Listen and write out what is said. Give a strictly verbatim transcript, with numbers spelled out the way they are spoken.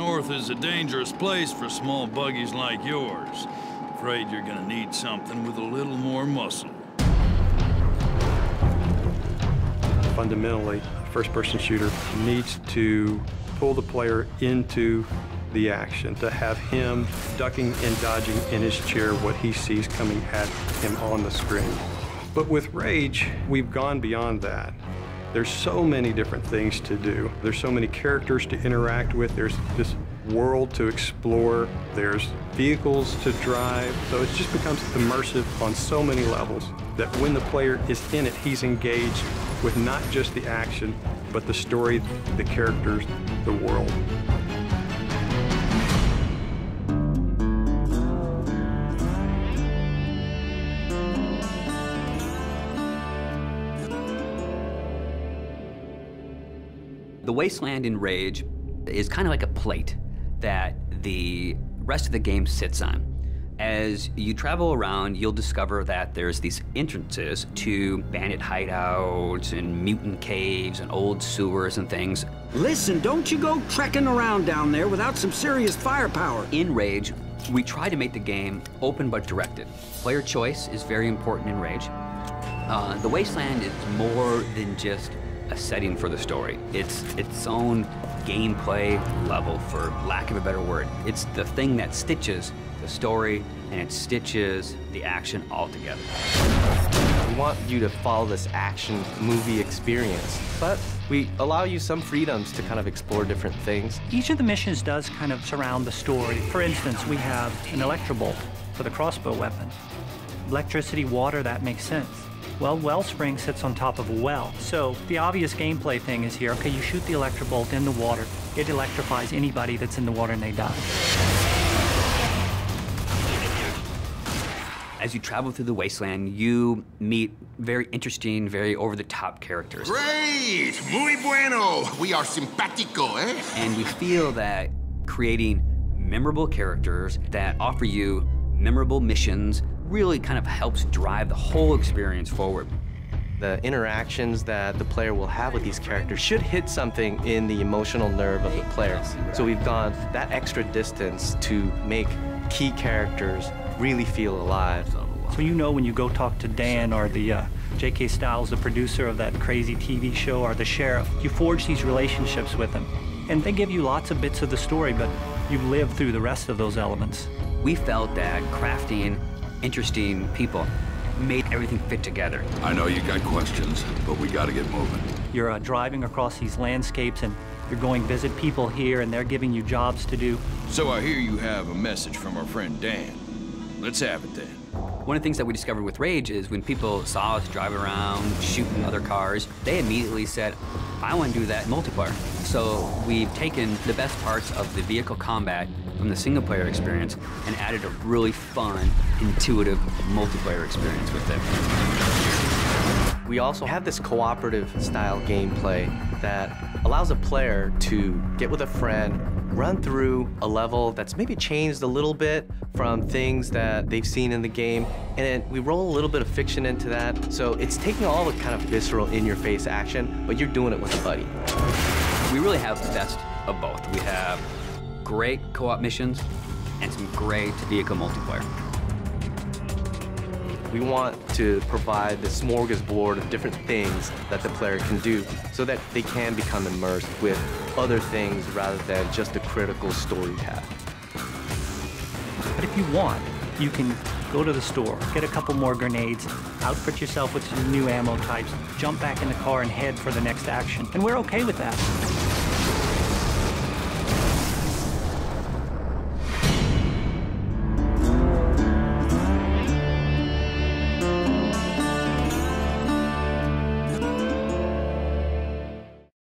north is a dangerous place for small buggies like yours. Afraid you're gonna need something with a little more muscle. Fundamentally, a first-person shooter needs to pull the player into the action, to have him ducking and dodging in his chair what he sees coming at him on the screen. But with Rage, we've gone beyond that. There's so many different things to do. There's so many characters to interact with. There's this world to explore. There's vehicles to drive. So it just becomes immersive on so many levels that when the player is in it, he's engaged with not just the action, but the story, the characters, the world. The wasteland in Rage is kind of like a plate that the rest of the game sits on. As you travel around, you'll discover that there's these entrances to bandit hideouts and mutant caves and old sewers and things. Listen, don't you go trekking around down there without some serious firepower. In Rage, we try to make the game open but directed. Player choice is very important in Rage. Uh, the wasteland is more than just a setting for the story. It's its own gameplay level, for lack of a better word. It's the thing that stitches the story and it stitches the action all together. We want you to follow this action movie experience, but we allow you some freedoms to kind of explore different things. Each of the missions does kind of surround the story. For instance, we have an electrobolt for the crossbow weapon. Electricity, water, that makes sense. Well, Wellspring sits on top of a well. So the obvious gameplay thing is here, okay, you shoot the electrobolt in the water, it electrifies anybody that's in the water and they die. As you travel through the wasteland, you meet very interesting, very over-the-top characters. Great! Muy bueno! We are simpático, eh? And we feel that creating memorable characters that offer you memorable missions really kind of helps drive the whole experience forward. The interactions that the player will have with these characters should hit something in the emotional nerve of the player. So we've gone that extra distance to make key characters really feel alive. So you know when you go talk to Dan or the uh, J K Styles, the producer of that crazy T V show, or the sheriff, you forge these relationships with them. And they give you lots of bits of the story, but you live through the rest of those elements. We felt that crafting interesting people made everything fit together. I know you got questions, but we got to get moving. You're uh, driving across these landscapes and you're going visit people here and they're giving you jobs to do. So I hear you have a message from our friend Dan. Let's have it then. One of the things that we discovered with Rage is when people saw us drive around shooting other cars, they immediately said, I want to do that multiplayer. So we've taken the best parts of the vehicle combat from the single player experience and added a really fun, intuitive multiplayer experience with it. We also have this cooperative style gameplay that allows a player to get with a friend, run through a level that's maybe changed a little bit from things that they've seen in the game, and we roll a little bit of fiction into that. So it's taking all the kind of visceral, in-your-face action, but you're doing it with a buddy. We really have the best of both. We have great co-op missions and some great vehicle multiplayer. We want to provide the smorgasbord of different things that the player can do so that they can become immersed with other things rather than just the critical story path. But if you want, you can go to the store, get a couple more grenades, outfit yourself with some new ammo types, jump back in the car and head for the next action. And we're okay with that.